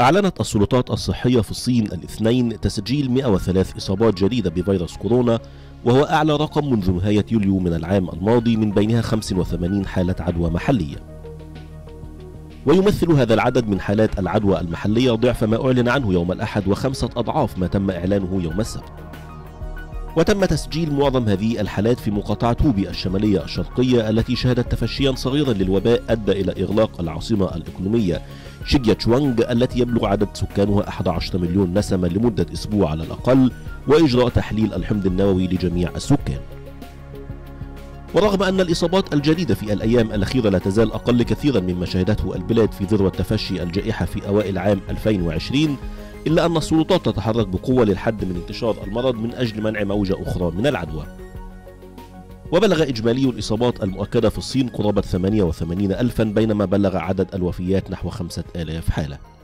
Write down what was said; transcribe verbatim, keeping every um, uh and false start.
أعلنت السلطات الصحية في الصين الاثنين تسجيل مئة وثلاث إصابات جديدة بفيروس كورونا، وهو أعلى رقم منذ نهاية يوليو من العام الماضي، من بينها خمس وثمانين حالة عدوى محلية. ويمثل هذا العدد من حالات العدوى المحلية ضعف ما أعلن عنه يوم الأحد وخمسة أضعاف ما تم إعلانه يوم السبت. وتم تسجيل معظم هذه الحالات في مقاطعة هوبي الشمالية الشرقية التي شهدت تفشيا صغيرا للوباء أدى إلى إغلاق العاصمة الإقليمية شيجياتشوانغ التي يبلغ عدد سكانها أحد عشر مليون نسمة لمدة أسبوع على الأقل، وإجراء تحليل الحمض النووي لجميع السكان. ورغم أن الإصابات الجديدة في الأيام الأخيرة لا تزال أقل كثيرا مما شهدته البلاد في ذروة تفشي الجائحة في أوائل عام ألفين وعشرين، إلا أن السلطات تتحرك بقوة للحد من انتشار المرض من أجل منع موجة أخرى من العدوى. وبلغ إجمالي الإصابات المؤكدة في الصين قرابة ثمانية وثمانين ألفا، بينما بلغ عدد الوفيات نحو خمسة آلاف حالة.